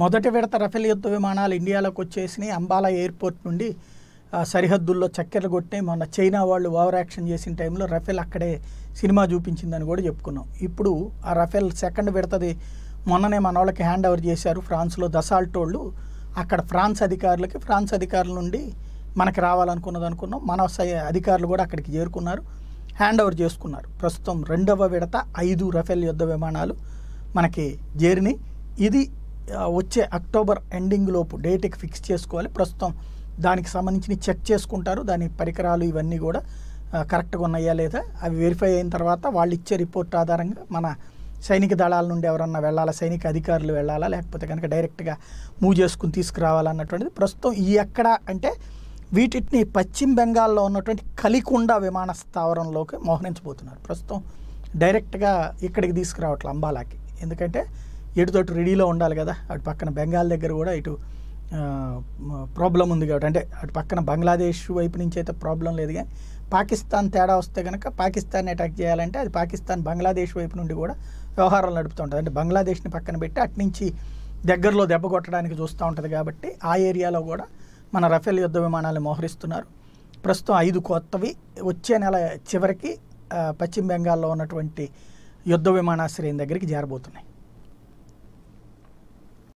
మొదటి విడత రఫేల్ యుద్ధ విమానాలు ఇండియాలోకి వచ్చేసినాయి. అంబాలా ఎయిర్పోర్ట్ నుండి సరిహద్దుల్లో చక్కెర్లు కొట్టినాయి. మొన్న చైనా వాళ్ళు ఓవర్ యాక్షన్ చేసిన టైంలో రఫేల్ అక్కడే సినిమా చూపించిందని కూడా చెప్పుకున్నాం. ఇప్పుడు ఆ రఫేల్ సెకండ్ విడతది మొన్ననే మన వాళ్ళకి హ్యాండ్ ఓవర్ చేశారు ఫ్రాన్స్లో దసాల్ట్ వాళ్ళు. అక్కడ ఫ్రాన్స్ అధికారుల నుండి మనకి రావాలనుకున్నాం. మన అధికారులు కూడా అక్కడికి చేరుకున్నారు, హ్యాండ్ ఓవర్ చేసుకున్నారు. ప్రస్తుతం రెండవ విడత 5 రఫేల్ యుద్ధ విమానాలు మనకి చేరినాయి. ఇది వచ్చే అక్టోబర్ ఎండింగ్ లోపు డేట్కి ఫిక్స్ చేసుకోవాలి. ప్రస్తుతం దానికి సంబంధించి చెక్ చేసుకుంటారు, దాని పరికరాలు ఇవన్నీ కూడా కరెక్ట్గా ఉన్నాయా లేదా అవి వెరిఫై అయిన తర్వాత వాళ్ళు ఇచ్చే రిపోర్ట్ ఆధారంగా మన సైనిక దళాల నుండి ఎవరన్నా వెళ్ళాలా, సైనిక అధికారులు వెళ్ళాలా, లేకపోతే కనుక డైరెక్ట్గా మూవ్ చేసుకుని తీసుకురావాలన్నటువంటిది ప్రస్తుతం. ఈ ఎక్కడ అంటే వీటిని పశ్చిమ బెంగాల్లో ఉన్నటువంటి కలికొండ విమాన స్థావరంలోకి మోహరించబోతున్నారు. ప్రస్తుతం డైరెక్ట్గా ఇక్కడికి తీసుకురావట్లే అంబాలాకి, ఎందుకంటే ఎటుతోటి రెడీలో ఉండాలి కదా. అటు పక్కన బెంగాల్ దగ్గర కూడా ఇటు ప్రాబ్లం ఉంది కాబట్టి, అంటే అటు పక్కన బంగ్లాదేశ్ వైపు నుంచి అయితే ప్రాబ్లం లేదు, కానీ పాకిస్తాన్ తేడా వస్తే కనుక పాకిస్తాన్ని అటాక్ చేయాలంటే అది పాకిస్తాన్ బంగ్లాదేశ్ వైపు నుండి కూడా వ్యవహారాలు నడుపుతూ ఉంటుంది. అంటే బంగ్లాదేశ్ని పక్కన పెట్టి అటు నుంచి దగ్గరలో దెబ్బ కొట్టడానికి చూస్తూ ఉంటుంది కాబట్టి ఆ ఏరియాలో కూడా మన రఫేల్ యుద్ధ విమానాలను మోహరిస్తున్నారు. ప్రస్తుతం 5 కొత్తవి వచ్చే నెల చివరికి పశ్చిమ బెంగాల్లో ఉన్నటువంటి యుద్ధ విమానాశ్రయం దగ్గరికి జారబోతున్నాయి.